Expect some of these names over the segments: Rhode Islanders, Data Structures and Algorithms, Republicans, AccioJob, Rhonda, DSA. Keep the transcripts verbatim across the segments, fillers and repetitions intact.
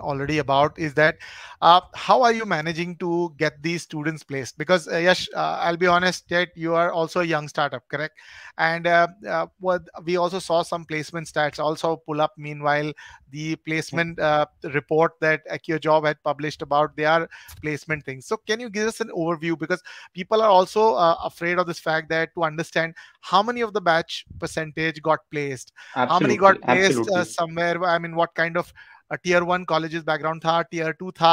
already about is that uh, how are you managing to get these students placed? Because uh, Yash, uh, I'll be honest that you are also a young startup, correct? And uh, uh, what we also saw some placement stats also pull up. Meanwhile, the placement uh, report that AccioJob had published about their placement things. So can you give us an overview? Because people are also uh, afraid of this fact that to understand how many of the batch percentage got placed, absolutely, how many got placed uh, somewhere. I mean, what kind of Uh, tier one colleges background tha, tier two tha,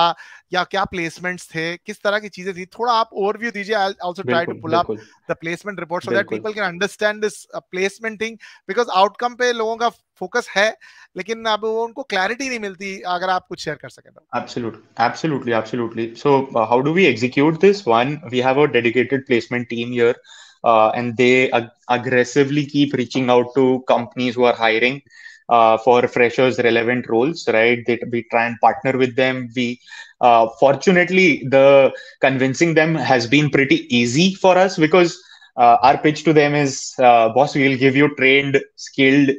ya kya placements the, kis tarah ki cheeze thi, thoda aap overview dijiye. I'll also try bilkul, to pull bilkul. up the placement report so bilkul. that people can understand this uh, placement thing, because outcome pe logon ka focus hai lekin ab unko clarity nahi milti. Agar aap kuch share kar sake to. Absolutely, absolutely, absolutely. So uh, how do we execute this? One, we have a dedicated placement team here, uh, and they ag aggressively keep reaching out to companies who are hiring Uh, for freshers, relevant roles, right? They, we try and partner with them. We, uh, fortunately, the convincing them has been pretty easy for us, because uh, our pitch to them is, uh, boss, we will give you trained, skilled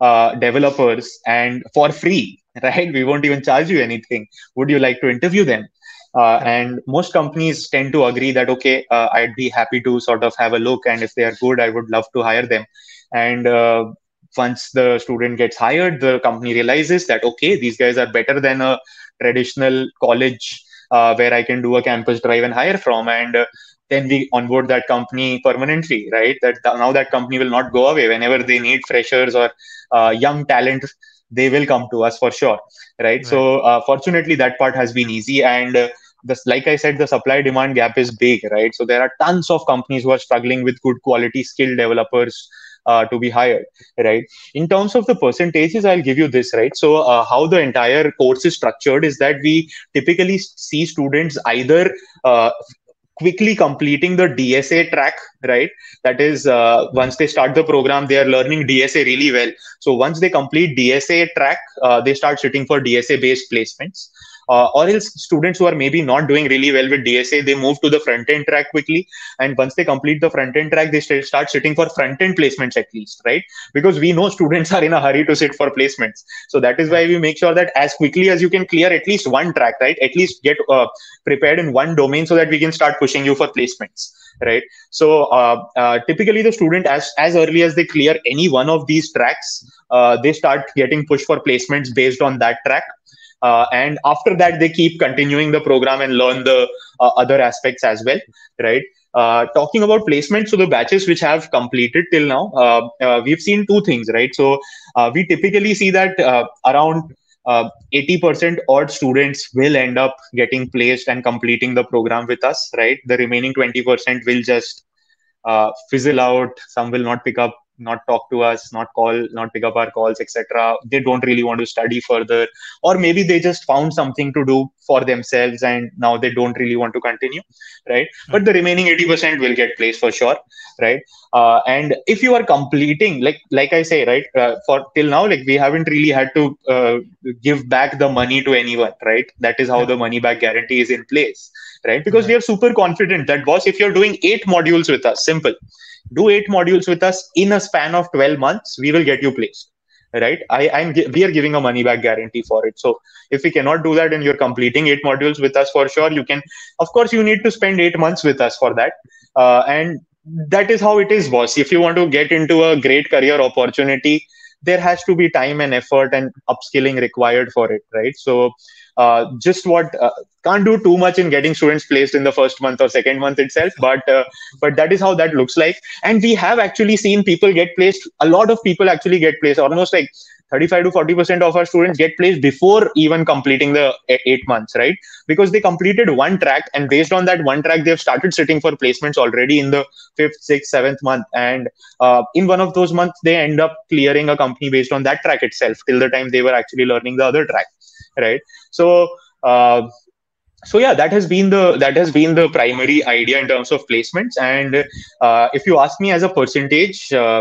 uh, developers and for free, right? We won't even charge you anything. Would you like to interview them? Uh, and most companies tend to agree that, okay, uh, I'd be happy to sort of have a look. And if they are good, I would love to hire them. And uh, once the student gets hired, the company realizes that, okay, these guys are better than a traditional college uh, where I can do a campus drive and hire from. And uh, then we onboard that company permanently, right? That th now that company will not go away. Whenever they need freshers or uh, young talent, they will come to us for sure, right? right. So uh, fortunately, that part has been easy. And uh, this, like I said, the supply demand gap is big, right? So there are tons of companies who are struggling with good quality skilled developers Uh, to be hired, right? In terms of the percentages, I'll give you this, right? So uh, how the entire course is structured is that we typically see students either uh, quickly completing the D S A track, right? That is, uh, once they start the program, they are learning D S A really well. So once they complete D S A track, uh, they start sitting for D S A-based placements. Uh, or else students who are maybe not doing really well with D S A, they move to the front-end track quickly. And once they complete the front-end track, they st start sitting for front-end placements at least, right? Because we know students are in a hurry to sit for placements. So that is why we make sure that as quickly as you can clear at least one track, right? At least get uh, prepared in one domain so that we can start pushing you for placements, right? So uh, uh, typically the student, as, as early as they clear any one of these tracks, uh, they start getting pushed for placements based on that track. Uh, and after that, they keep continuing the program and learn the uh, other aspects as well, right? Uh, talking about placement, so the batches which have completed till now, uh, uh, we've seen two things, right? So uh, we typically see that uh, around uh, eighty percent odd students will end up getting placed and completing the program with us, right? The remaining twenty percent will just uh, fizzle out. Some will not pick up, not talk to us, not call, not pick up our calls, et cetera. They don't really want to study further, or maybe they just found something to do for themselves and now they don't really want to continue, right? Mm-hmm. But the remaining eighty percent will get placed for sure, right? Uh, and if you are completing, like like I say, right, uh, for till now, like we haven't really had to uh, give back the money to anyone, right? That is how mm-hmm. the money back guarantee is in place, right? Because mm-hmm. we are super confident that, boss, if you're doing eight modules with us, simple, do eight modules with us in a span of twelve months, we will get you placed, right? I, I'm, we are giving a money back guarantee for it. So if we cannot do that and you're completing eight modules with us for sure, you can, of course, you need to spend eight months with us for that. Uh, and that is how it is, boss. If you want to get into a great career opportunity, there has to be time and effort and upskilling required for it, right? So uh, just what, uh, can't do too much in getting students placed in the first month or second month itself, but uh, but that is how that looks like. And we have actually seen people get placed, a lot of people actually get placed, almost like thirty-five to forty percent of our students get placed before even completing the eight months, right? Because they completed one track and based on that one track, they've started sitting for placements already in the fifth, sixth, seventh month. And uh, in one of those months, they end up clearing a company based on that track itself till the time they were actually learning the other track, right? So, uh, so yeah, that has been the that has been the primary idea in terms of placements. And uh, if you ask me as a percentage, uh,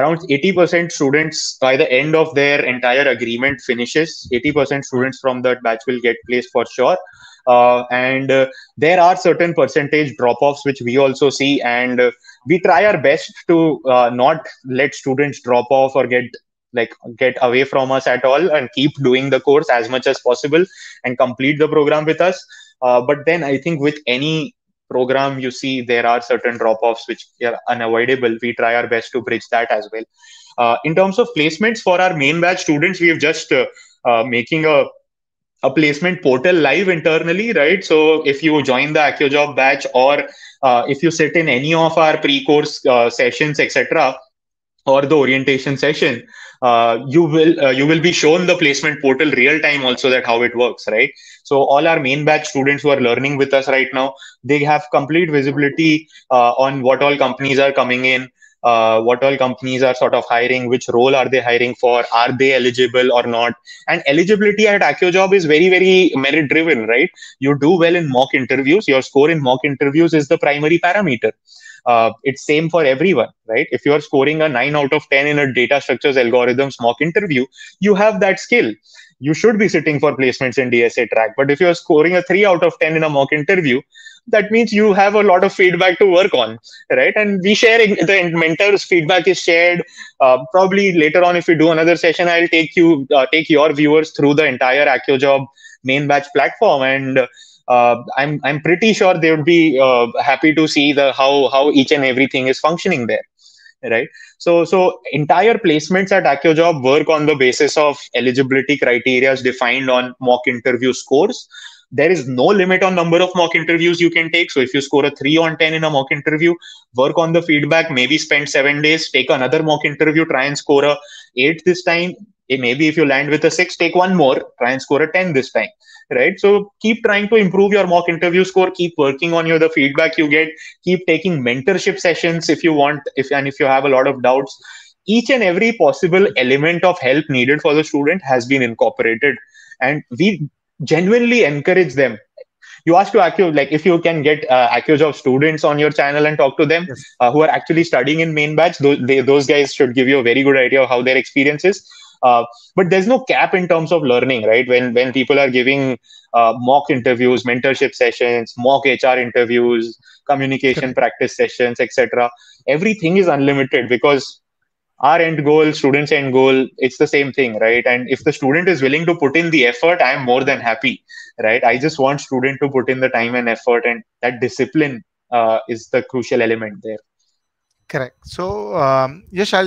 around eighty percent students by the end of their entire agreement finishes, eighty percent students from that batch will get placed for sure. Uh, and uh, there are certain percentage drop-offs, which we also see. And uh, we try our best to uh, not let students drop off or get like get away from us at all and keep doing the course as much as possible and complete the program with us. Uh, but then I think with any program, you see there are certain drop-offs which are unavoidable. We try our best to bridge that as well. Uh, in terms of placements for our main batch students, we have just uh, uh, making a a placement portal live internally, right? So if you join the AccioJob batch, or uh, if you sit in any of our pre-course uh, sessions, et cetera, or the orientation session, uh, you will uh, you will be shown the placement portal real time also, that how it works, right? So all our main batch students who are learning with us right now, they have complete visibility uh, on what all companies are coming in, uh, what all companies are sort of hiring, which role are they hiring for, are they eligible or not. And eligibility at AccioJob is very, very merit driven, right? You do well in mock interviews, your score in mock interviews is the primary parameter. Uh, it's same for everyone, right? If you are scoring a nine out of ten in a data structures algorithms mock interview, you have that skill. You should be sitting for placements in D S A track. But if you're scoring a three out of ten in a mock interview, that means you have a lot of feedback to work on, right? And we share the mentors' feedback is shared. Uh, probably later on, if we do another session, I'll take you, uh, take your viewers through the entire AccioJob main batch platform, and uh, I'm I'm pretty sure they would be uh, happy to see the how how each and everything is functioning there, right? So so entire placements at AccioJob work on the basis of eligibility criteria defined on mock interview scores. There is no limit on number of mock interviews you can take. So if you score a three on ten in a mock interview, work on the feedback, maybe spend seven days, take another mock interview, try and score a eight this time. Maybe if you land with a six, take one more, try and score a ten this time, right? So keep trying to improve your mock interview score, keep working on your the feedback you get, keep taking mentorship sessions if you want, if and if you have a lot of doubts. Each and every possible element of help needed for the student has been incorporated, and we genuinely encourage them. You ask to Acciojob, like if you can get uh, AccioJob students on your channel and talk to them, yes. uh, who are actually studying in main batch, those, they, those guys should give you a very good idea of how their experience is. Uh, but there's no cap in terms of learning, right? When when people are giving uh, mock interviews, mentorship sessions, mock H R interviews, communication practice sessions, et cetera, everything is unlimited, because our end goal, students' end goal, it's the same thing, right? And if the student is willing to put in the effort, I am more than happy, right? I just want student to put in the time and effort, and that discipline uh, is the crucial element there. Correct. So, um, Yash, I'll